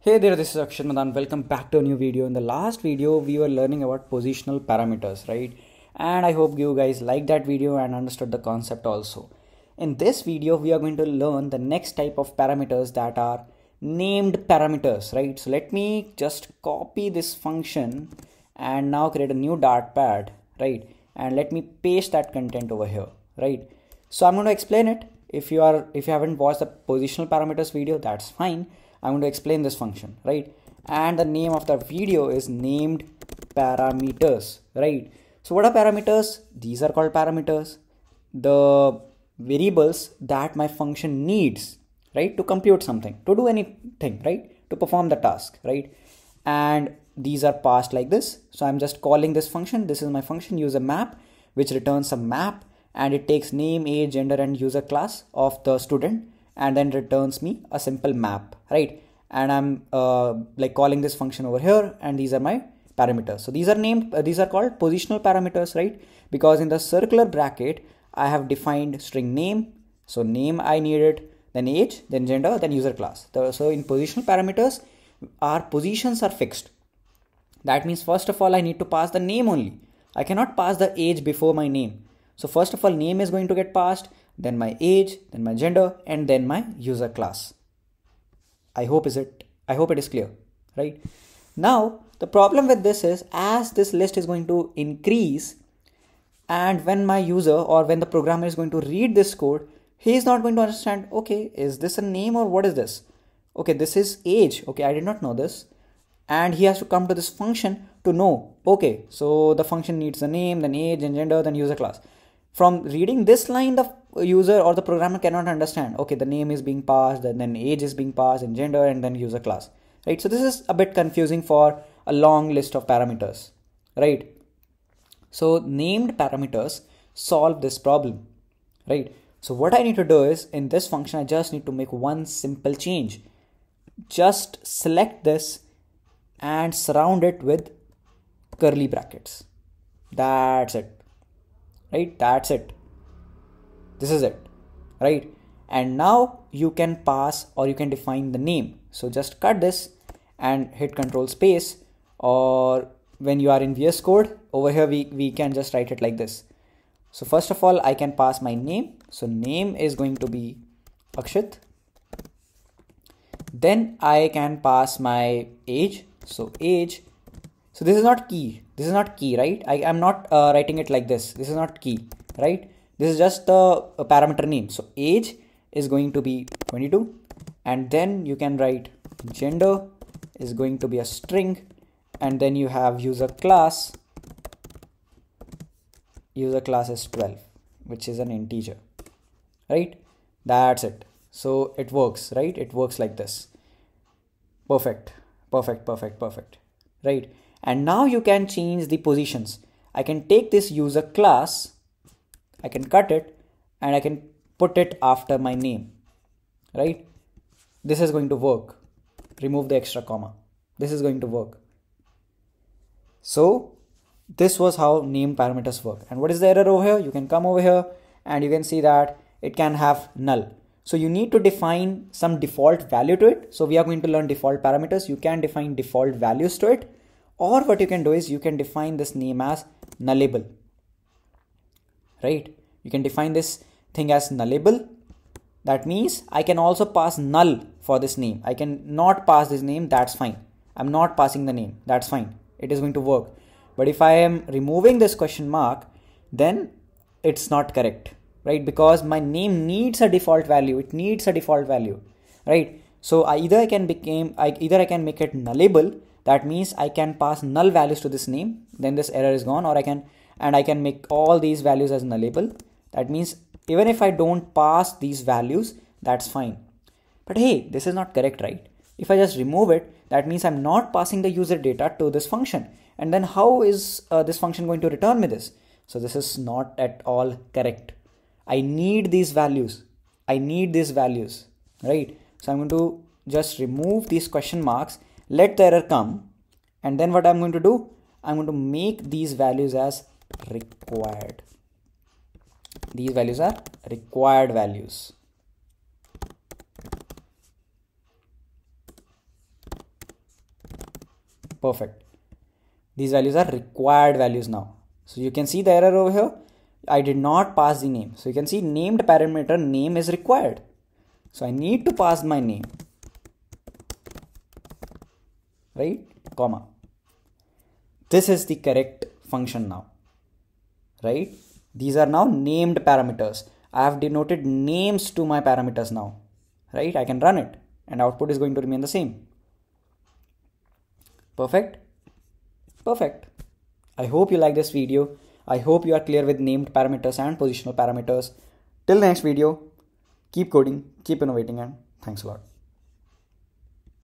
Hey there, this is Akshit Madan. Welcome back to a new video. In the last video, we were learning about positional parameters, right? And I hope you guys liked that video and understood the concept also. In this video, we are going to learn the next type of parameters that are named parameters, right? So let me just copy this function and now create a new Dartpad, right? And let me paste that content over here, right? So I'm going to explain it. If you haven't watched the positional parameters video, that's fine. I'm going to explain this function, right? And the name of the video is named parameters, right? So what are parameters? These are called parameters, the variables that my function needs, right? To compute something, to do anything, right? To perform the task, right? And these are passed like this. So I'm just calling this function. This is my function user map, which returns a map and it takes name, age, gender, and user class of the student. And then returns me a simple map, right? And I'm like calling this function over here, and these are my parameters. So these are named, these are called positional parameters, right? Because in the circular bracket, I have defined string name. So name, I need it, then age, then gender, then user class. So in positional parameters, our positions are fixed. That means first of all, I need to pass the name only. I cannot pass the age before my name. So first of all, name is going to get passed, then my age, then my gender, and then my user class. I hope it is clear, right? Now, the problem with this is as this list is going to increase, and when my user or when the programmer is going to read this code, he is not going to understand, okay, is this a name or what is this? Okay, this is age. Okay, I did not know this. And he has to come to this function to know, okay, so the function needs a name, then age and gender, then user class. From reading this line, the user or the programmer cannot understand, okay, the name is being passed, and then age is being passed, and gender, and then user class, right? So this is a bit confusing for a long list of parameters, right? So named parameters solve this problem, right? So what I need to do is in this function, I just need to make one simple change. Just select this and surround it with curly brackets. That's it. Right, that's it. This is it, right? And now you can pass or you can define the name. So just cut this and hit Control-Space, or when you are in VS Code, over here we can just write it like this. So first of all, I can pass my name. So name is going to be Akshit. Then I can pass my age. So age. So this is not key. This is not key, right? I am not writing it like this. This is not key, right? This is just the parameter name. So age is going to be 22. And then you can write gender is going to be a string. And then you have user class. User class is 12, which is an integer, right? That's it. So it works, right? It works like this. Perfect, perfect, perfect, perfect, right? And now you can change the positions. I can take this user class, I can cut it, and I can put it after my name, right? This is going to work. Remove the extra comma. This is going to work. So this was how named parameters work. And what is the error over here? You can come over here and you can see that it can have null. So you need to define some default value to it. So we are going to learn default parameters. You can define default values to it. Or what you can do is you can define this name as nullable, right? You can define this thing as nullable. That means I can also pass null for this name. I can not pass this name. That's fine. I'm not passing the name. That's fine. It is going to work. But if I am removing this question mark, then it's not correct, right? Because my name needs a default value. It needs a default value, right? So either I can make it nullable. That means I can pass null values to this name, then this error is gone, or I can make all these values as nullable. That means even if I don't pass these values, that's fine. But hey, this is not correct, right? If I just remove it, that means I'm not passing the user data to this function. And then how is this function going to return me this? So this is not at all correct. I need these values. I need these values, right? So I'm going to just remove these question marks. Let the error come, and then what I'm going to do, I'm going to make these values as required. These values are required values. perfect. These values are required values now. So you can see the error over here. I did not pass the name. So you can see named parameter name is required. So I need to pass my name, right? Comma. This is the correct function now, right? These are now named parameters. I have denoted names to my parameters now, right? I can run it and output is going to remain the same. Perfect. Perfect. I hope you like this video. I hope you are clear with named parameters and positional parameters. Till next video, keep coding, keep innovating, and thanks a lot.